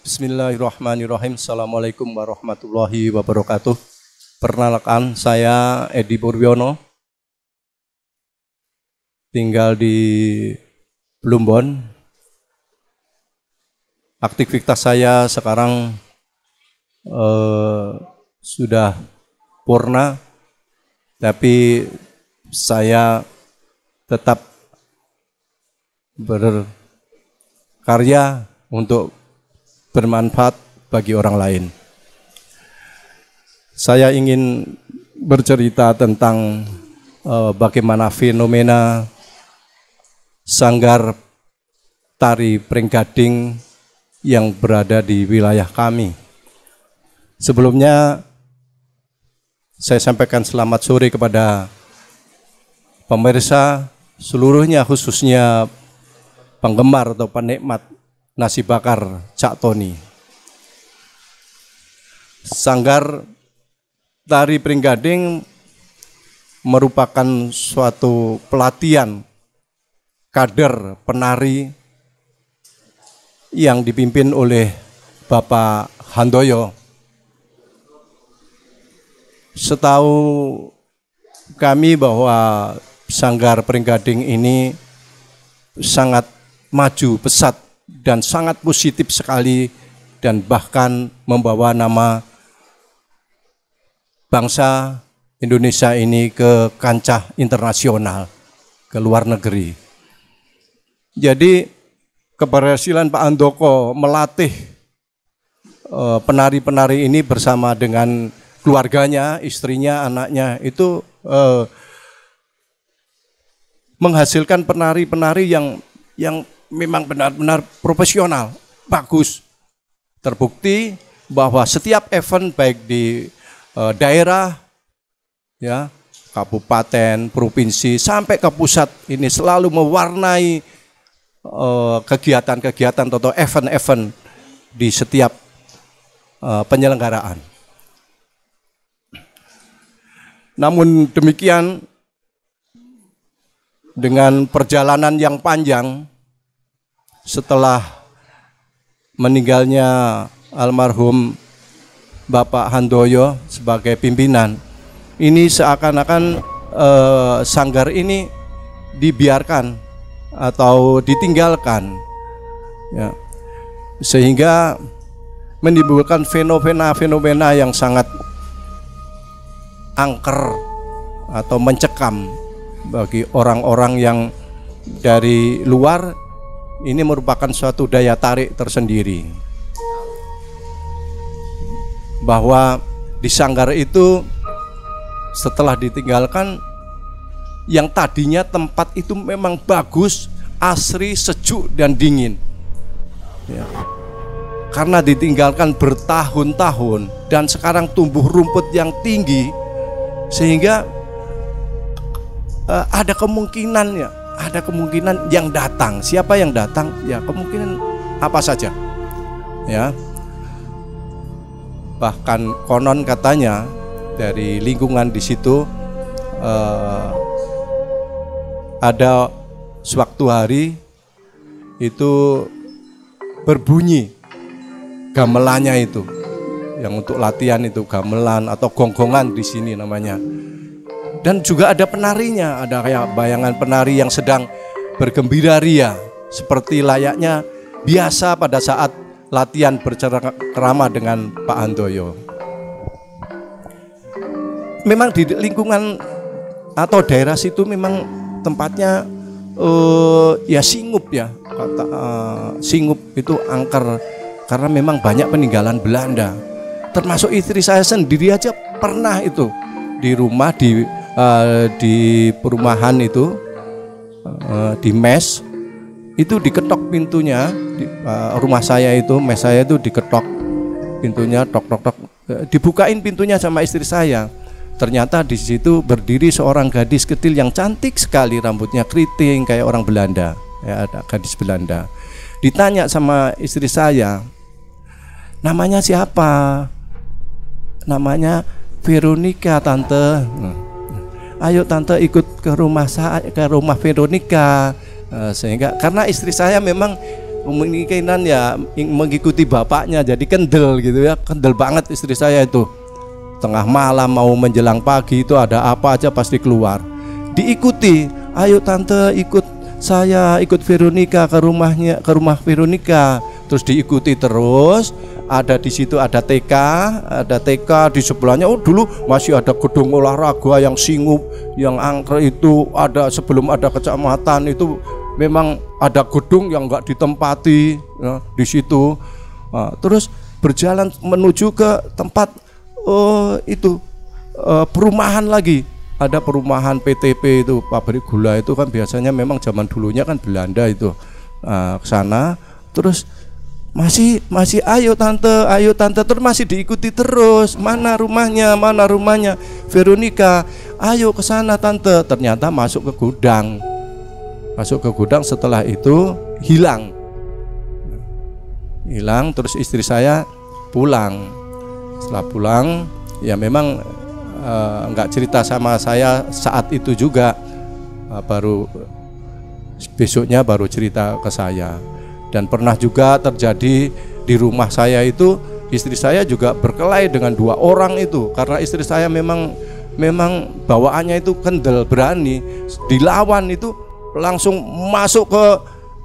Bismillahirrahmanirrahim. Assalamualaikum warahmatullahi wabarakatuh. Perkenalkan, saya Edi Borbiono. Tinggal di Blumbon. Aktivitas saya sekarang sudah purna, tapi saya tetap berkarya untuk bermanfaat bagi orang lain. Saya ingin bercerita tentang bagaimana fenomena Sanggar Tari Pringgading yang berada di wilayah kami. Sebelumnya saya sampaikan selamat sore kepada pemirsa seluruhnya, khususnya penggemar atau penikmat nasi bakar Cak Tony. Sanggar Tari Pringgading merupakan suatu pelatihan kader penari yang dipimpin oleh Bapak Handoyo. Setahu kami bahwa Sanggar Pringgading ini sangat maju, pesat, dan sangat positif sekali, dan bahkan membawa nama bangsa Indonesia ini ke kancah internasional, ke luar negeri. Jadi keberhasilan Pak Andoko melatih penari-penari ini bersama dengan keluarganya, istrinya, anaknya, itu menghasilkan penari-penari yang memang benar-benar profesional, bagus. Terbukti bahwa setiap event baik di daerah, ya, kabupaten, provinsi, sampai ke pusat ini selalu mewarnai kegiatan-kegiatan atau event-event di setiap penyelenggaraan. Namun demikian, dengan perjalanan yang panjang, setelah meninggalnya almarhum Bapak Handoyo sebagai pimpinan, ini seakan-akan sanggar ini dibiarkan atau ditinggalkan, ya, sehingga menimbulkan fenomena-fenomena yang sangat angker atau mencekam bagi orang-orang yang dari luar. Ini merupakan suatu daya tarik tersendiri bahwa di sanggar itu setelah ditinggalkan, yang tadinya tempat itu memang bagus, asri, sejuk, dan dingin, ya, karena ditinggalkan bertahun-tahun dan sekarang tumbuh rumput yang tinggi, sehingga ada kemungkinan yang datang. Siapa yang datang? Ya, kemungkinan apa saja, ya. Bahkan konon katanya dari lingkungan di situ ada sewaktu hari itu berbunyi gamelannya itu, yang untuk latihan itu gamelan atau gonggongan di sini namanya. Dan juga ada penarinya, ada kayak bayangan penari yang sedang bergembira ria seperti layaknya biasa pada saat latihan bercerama dengan Pak Handoyo. Memang di lingkungan atau daerah situ memang tempatnya ya singup, ya, kata singup itu angker karena memang banyak peninggalan Belanda. Termasuk istri saya sendiri aja pernah itu di rumah di perumahan itu, di mes itu diketok pintunya, rumah saya itu, mes saya itu diketok pintunya, tok tok tok, dibukain pintunya sama istri saya. Ternyata di situ berdiri seorang gadis kecil yang cantik sekali, rambutnya keriting kayak orang Belanda, ya, ada gadis Belanda. Ditanya sama istri saya, namanya siapa? Namanya Veronica, tante. Ayo tante ikut ke rumah Veronica. Sehingga karena istri saya memang kemungkinan ya mengikuti bapaknya, jadi kendel gitu ya, kendel banget istri saya itu. Tengah malam mau menjelang pagi itu ada apa aja pasti keluar, diikuti. Ayo tante ikut saya, ikut Veronica ke rumahnya, ke rumah Veronica. Terus diikuti terus. Ada di situ ada TK, di sebelahnya. Oh dulu masih ada gedung olahraga yang singup, yang angker itu ada sebelum ada kecamatan itu memang ada gedung yang nggak ditempati ya, di situ. Nah, terus berjalan menuju ke tempat perumahan lagi. Ada perumahan PTP itu, pabrik gula itu kan biasanya memang zaman dulunya kan Belanda itu ke sana. Terus masih ayo tante terus masih diikuti terus, mana rumahnya Veronica, ayo ke sana tante. Ternyata masuk ke gudang, setelah itu hilang, terus istri saya pulang. Setelah pulang ya memang nggak cerita sama saya saat itu juga, baru besoknya baru cerita ke saya. Dan pernah juga terjadi di rumah saya itu, istri saya juga berkelahi dengan dua orang itu, karena istri saya memang bawaannya itu kendel, berani. Dilawan itu langsung masuk ke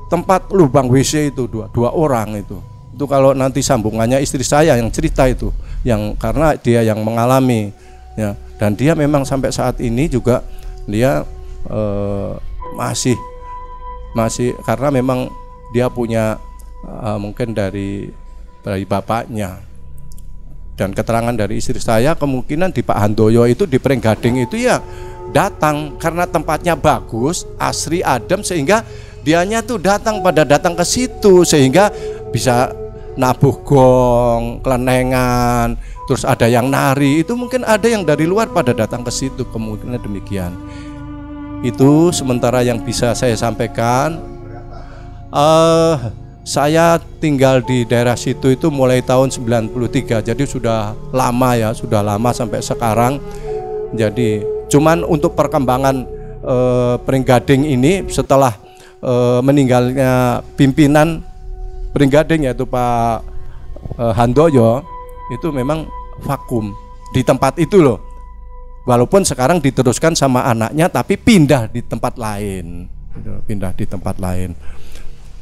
tempat lubang WC itu, dua orang itu. Itu kalau nanti sambungannya istri saya yang cerita itu, yang karena dia yang mengalami ya. Dan dia memang sampai saat ini juga dia masih karena memang dia punya mungkin dari bapaknya. Dan keterangan dari istri saya kemungkinan di Pak Handoyo itu di Pringgading itu ya datang karena tempatnya bagus, asri, adem, sehingga dianya tuh datang ke situ sehingga bisa nabuh gong, kelenengan, terus ada yang nari. Itu mungkin ada yang dari luar pada datang ke situ, kemungkinan demikian. Itu sementara yang bisa saya sampaikan. Saya tinggal di daerah situ itu mulai tahun 93, jadi sudah lama ya, sudah lama sampai sekarang. Jadi cuman untuk perkembangan Pringgading ini setelah meninggalnya pimpinan Pringgading yaitu Pak Handoyo, itu memang vakum di tempat itu loh. Walaupun sekarang diteruskan sama anaknya, tapi pindah di tempat lain,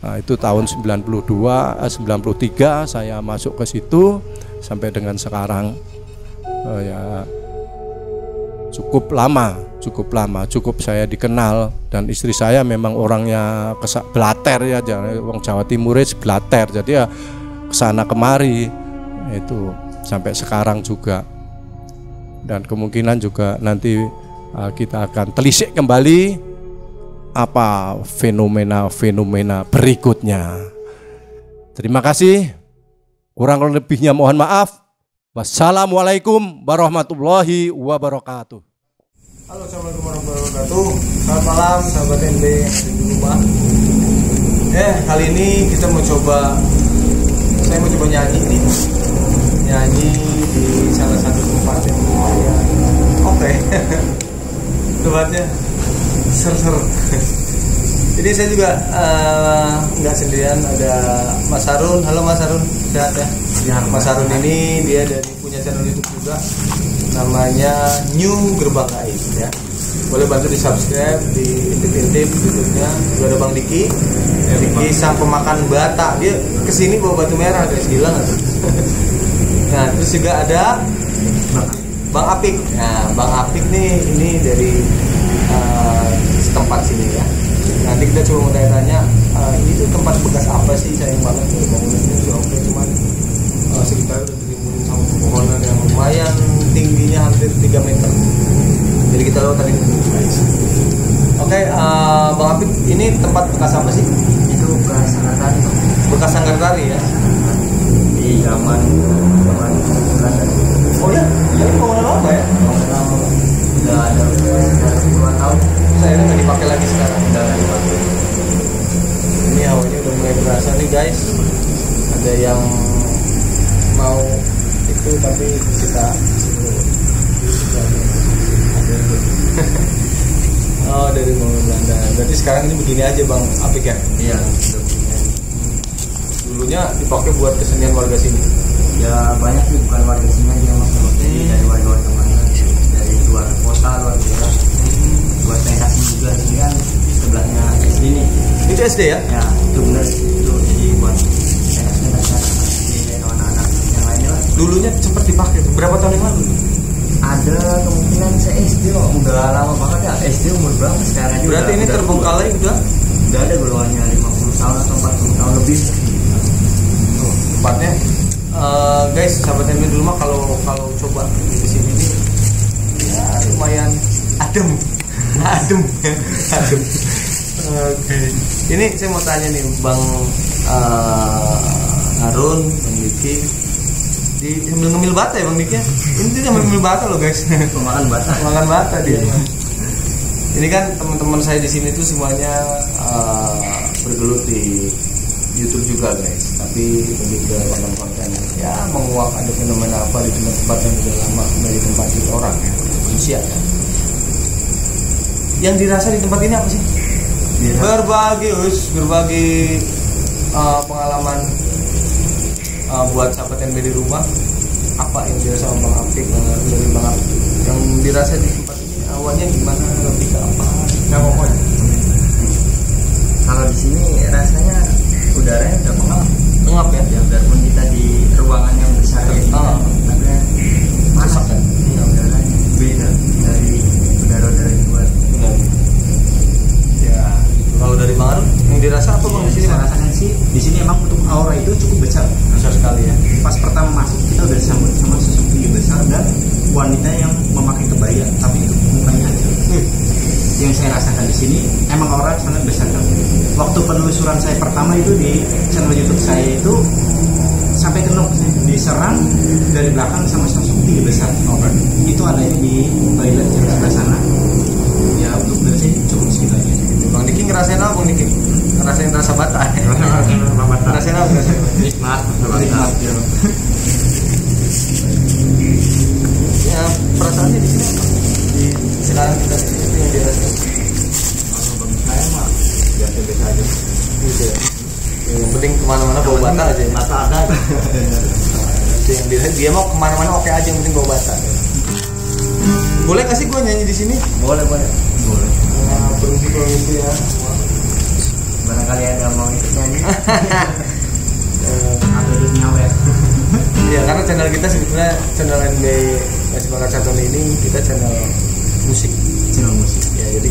Nah, itu tahun 93 saya masuk ke situ sampai dengan sekarang. Ya cukup lama, cukup saya dikenal. Dan istri saya memang orangnya blater ya, orang Jawa Timuris blater. Jadi ya kesana kemari itu sampai sekarang juga. Dan kemungkinan juga nanti kita akan telisik kembali apa fenomena-fenomena berikutnya. Terima kasih, kurang lebihnya mohon maaf. Wassalamualaikum warahmatullahi wabarakatuh. Halo, assalamualaikum warahmatullahi wabarakatuh. Selamat malam sahabat NB di rumah. Kali ini kita mau coba, saya mau coba nyanyi nih, nyanyi di salah satu tempat yang lumayan oke tempatnya seru-seru. Jadi saya juga nggak sendirian, ada Mas Harun. Halo Mas Harun, sehat ya? Ya. Mas Harun ini dia dari punya channel YouTube juga, namanya New Gerbang Ais ya. Boleh bantu di subscribe, di intip-intip YouTube-nya. Juga ada Bang Diki, Diki sang pemakan bata. Dia kesini bawa batu merah, guys, gila nggak? Nah terus juga ada Bang Apik. Nah Bang Apik nih ini dari tempat sini ya. Nanti kita coba mau tanya-tanya, ini tuh tempat bekas apa sih? Sayang banget nih bangunannya sudah oke, cuman sekitarnya udah dirimunin sama pepohonan yang lumayan tingginya hampir 3 meter. Jadi kita lewat tadi. Oke, Bang Abid, ini tempat bekas apa sih? Itu bekas Sanggar Tari. Bekas Sanggar Tari ya? Di zaman Belanda. Oh ya? Ini pepohonan apa ya? Udah ada puluhan tahun. Saya nggak dipakai lagi sekarang. Udah nggak dipakai. Ini awalnya udah mulai berasa nih guys. Ada yang mau itu tapi kita oh dari Belanda. Berarti sekarang ini begini aja Bang Apik ya? Iya. dulunya dipakai buat kesenian warga sini? Ya banyak sih, bukan warga sini aja mas, dari warga-warga mana, dari luar kota, luar daerah. Buat TK juga sini kan sebelahnya SD nih. Itu SD ya? Ya itu benar, itu jadi buat TK-TK anak-anak yang lainnya lah. Dulunya sempat dipakai berapa tahun yang lalu? Ada kemungkinan saya SD loh, udah lama banget ya. SD umur berapa sekarang aja? Berarti udah, ini terbengkalai udah ada golongannya 50 tahun atau 40 tahun lebih. Tuh, tempatnya guys, sahabat ini dulu mah kalau coba di sini ini ya lumayan adem. Adem. Adem. Oke. Ini saya mau tanya nih Bang Harun, Bang Diki. Sambil ngemil bata ya Bang Diki ya? Ini dia sambil ngemil bata loh guys. Makan bata. Makan bata dia. Ini kan teman-teman saya di sini tuh semuanya bergelut di YouTube juga guys. Tapi lebih ke konten-konten ya menguak ada fenomena apa di tempat yang sudah lama dari tempat orang ya, manusia ya. Yang dirasa di tempat ini apa sih? Ya. Berbagi pengalaman. Buat sahabat NB di rumah, apa yang dirasa Bang Apik dari Bang Abid? Yang dirasa di tempat ini awalnya gimana, lebih ke apa? Nggak apa-apa. Kalau di sini rasanya udaranya udah pengap. Pengap ya? Ya biarpun kita di ruangan yang besar ini, tapi panas kan? Iya, udaranya beda dari udara-udara di luar. Ya. Kalau dari Bang Harun, yang dirasa apa Bang di sini? Rasanya sih di sini emang untuk aura itu cukup besar. Sekali ya. Pas pertama masuk kita udah disambut sama sosok tinggi besar dan wanita yang memakai kebaya, tapi itu mukanya aja. Yang saya rasakan di sini emang orang sangat besar kan. Waktu penelusuran saya pertama itu di channel YouTube saya itu sampai kena diserang dari belakang sama sosok tinggi besar orang. Itu adanya di toilet yang sebelah sana. Ya untuk dari sini cukup segitu aja. Bang Diki ngerasain apa Bang Diki? Ngerasain rasa bata. Ngerasain apa? Nikmat. Ya perasaannya di sini apa? Di sekarang kita di sini yang dirasain. Kalau bagi saya mah biasa aja. Gitu ya. Yang penting kemana-mana bawa bata aja. Bata ada. Yang dia mau kemana-mana oke aja, yang penting bawa bata. Boleh nggak sih gue nyanyi di sini? Boleh boleh. Boleh. Berhenti kalau gitu ya. Barangkali ada mau ikut nyanyi. Ada nyawer. Ya karena channel kita sebetulnya channel NB Nasi Bakar Cak Tony ini kita channel musik. Channel musik. Ya jadi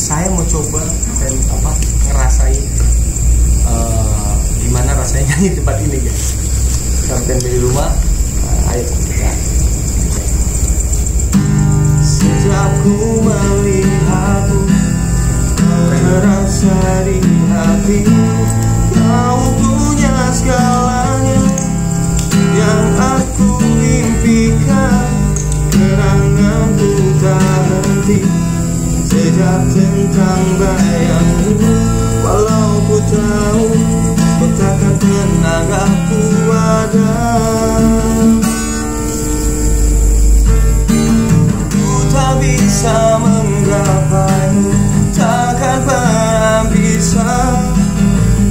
saya mau coba dan apa ngerasain gimana rasanya nyanyi di tempat ini guys. Sampai di rumah, ayo kita. Sejak ku melihatmu terasa di hatiku, kau punya segalanya yang aku impikan. Kenanganku tak henti sejak tentang bayangmu, walau ku tahu betapa tenagaku ada. Bisa menggapaimu, takkan pernah bisa.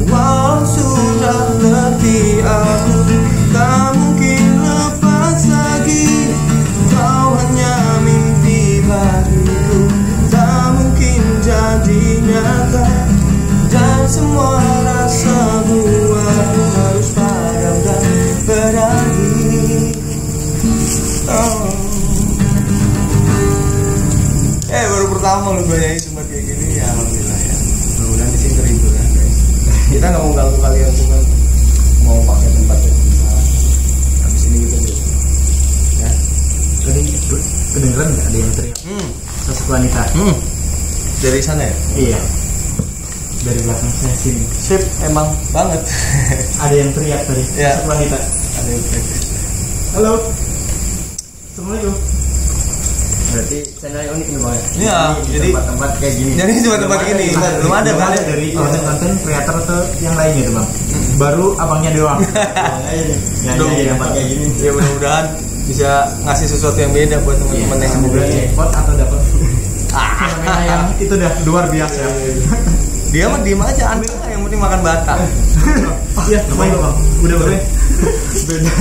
Walau sudah letih aku, tak mungkin lepas lagi. Kau hanya mimpi bagiku, tak mungkin jadi nyata. Dan semua rasa buatku harus padam dan berakhir. Oh. Baru pertama lu nyanyi tempat kayak gini ya, alhamdulillah ya. Mudah-mudahan di sini terhibur ya guys. Kita nggak mau ganggu kalian, cuma mau pakai tempat yang besar. Habis ini gitu dulu. Ya. Tadi kedengeran nggak ada yang teriak? Sosok wanita. Dari sana ya? Iya. Dari belakang saya sini. Sip, emang banget. Ada yang teriak tadi. Ya. Sosok wanita. Ada yang teriak. Halo. Assalamualaikum. Berarti channelnya unik nih Bang ya? Iya, jadi tempat-tempat kayak gini. Jadi cuma tempat gini, belum ada Bang dari konten-konten kreator atau yang lain gitu Bang. Baru abangnya doang. Abangnya di tempat kayak gini. Ya mudah-mudahan bisa ngasih sesuatu yang beda buat teman-teman yang semoga dapat atau dapat. Fenomena yang itu udah luar biasa. Dia mah diem aja, aneh lah, yang penting makan bata. Iya, lumayan bang. Udah boleh. Beda.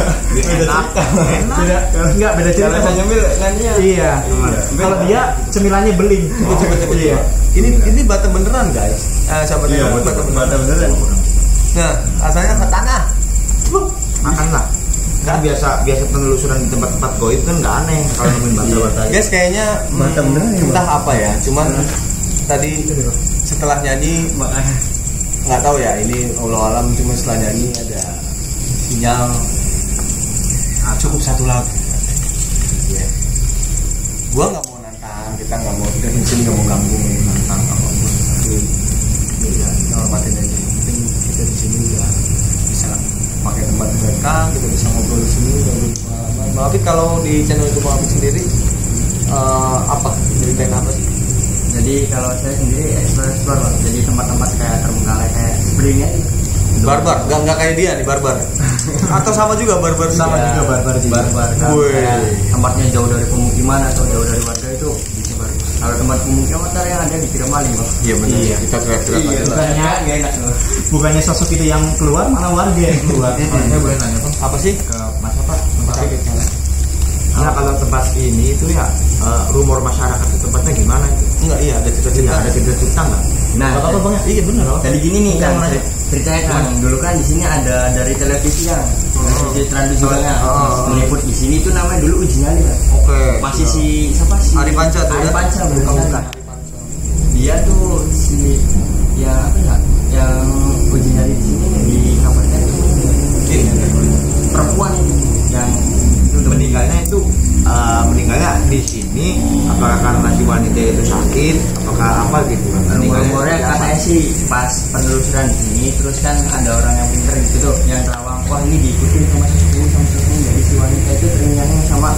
Enggak, beda cerita. Kalau nyemil nanya. Iya. Kalau dia cemilannya beling. Iya. Ini bata beneran guys. Siapa tahu bata beneran. Nah, asalnya katana. Makanlah. Kan biasa penelusuran di tempat-tempat goib kan nggak aneh kalau nemuin bata-bata. Guys, kayaknya bata beneran. Entah apa ya, cuman tadi setelah nyanyi nggak tahu ya, ini Allah alam, cuma setelah nyanyi ada sinyal cukup satu lagu. Yeah. Gua nggak mau nantang, kita nggak mau di sini nggak mau ganggu nantang apapun. Ya, kita hormatin aja. Penting kita di sini ya bisa pakai tempat mereka, kita bisa ngobrol di sini. Bang Abid, kalau di channel itu Bang Abid sendiri apa ceritain apa sih? Jadi kalau saya sendiri explore loh, jadi tempat-tempat kayak Terenggalek, kayak Spring aja. Barbar, nggak kayak dia nih barbar. Atau sama juga barbar, sama ya, juga barbar juga. Barbar kan, tempatnya jauh dari pemukiman atau jauh dari warga itu bisa bagus. Kalau tempat pemukiman ntar yang ada dikira maling loh. Iya benar. Iya. Kita teriak-teriak. Iya, bukannya nggak enak loh. Bukannya sosok itu yang keluar, malah warga yang keluar. Saya boleh nanya bang, apa sih ke Mas Pak? Nah kalau tempat ini itu ya rumor masyarakat itu tempatnya gimana itu? Enggak, iya ada cerita-cerita, ada cerita-cerita nggak? Nah, apa banyak? Iya benar loh. Jadi gini nih kan, ceritanya kan dulu kan di sini ada dari televisi ya, televisi tradisionalnya meliput di sini itu namanya dulu Uji Nyali kan. Oke. Masih si siapa sih? Ari Panca tuh. Ari Panca bukan. Dia tuh si ya yang Uji Nyali di sini di kabarnya itu perempuan ini yang meninggalnya di sini, apakah karena si wanita itu sakit, apakah apa gitu kan? Rumornya katanya sih pas penelusuran di sini, terus kan ada orang yang pinter gitu tuh, yang terawang, wah ini diikutin sama sesuatu sama sesuatu, jadi si wanita itu teringatnya sama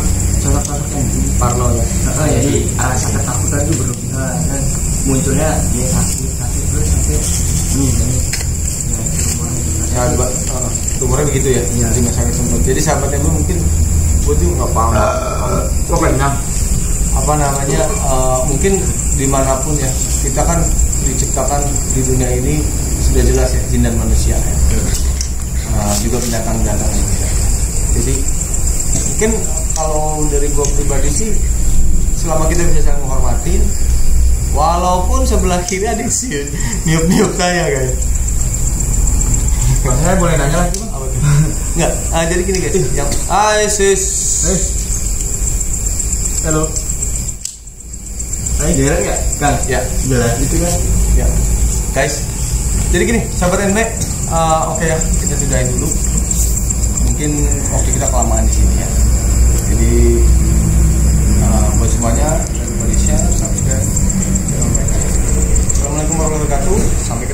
sosok-sosok yang parlo ya. Jadi rasa ketakutan itu berlebihan dan munculnya dia sakit terus sampai ini. Ya, rumornya begitu ya, jadi sakit sempat. Jadi sahabatnya itu mungkin gue tuh nggak paham apa namanya, mungkin dimanapun ya, kita kan diciptakan di dunia ini sudah jelas ya, jin dan manusia ya, juga binatang-binatang ya. Jadi mungkin kalau dari gue pribadi sih, selama kita bisa saling menghormatin, walaupun sebelah kiri ada sih niup-niup saya guys. Saya boleh nanya lagi bang? Enggak, jadi gini guys, yang Aisis. Halo. Ayo jalan nggak? Kan? Ya, jalan itu kan? Ya, guys. Jadi gini, sahabat NB, oke ya, kita sudahin dulu. Mungkin waktu kita kelamaan di sini ya. Jadi buat semuanya, Indonesia, subscribe. Assalamualaikum warahmatullahi wabarakatuh. Sampai.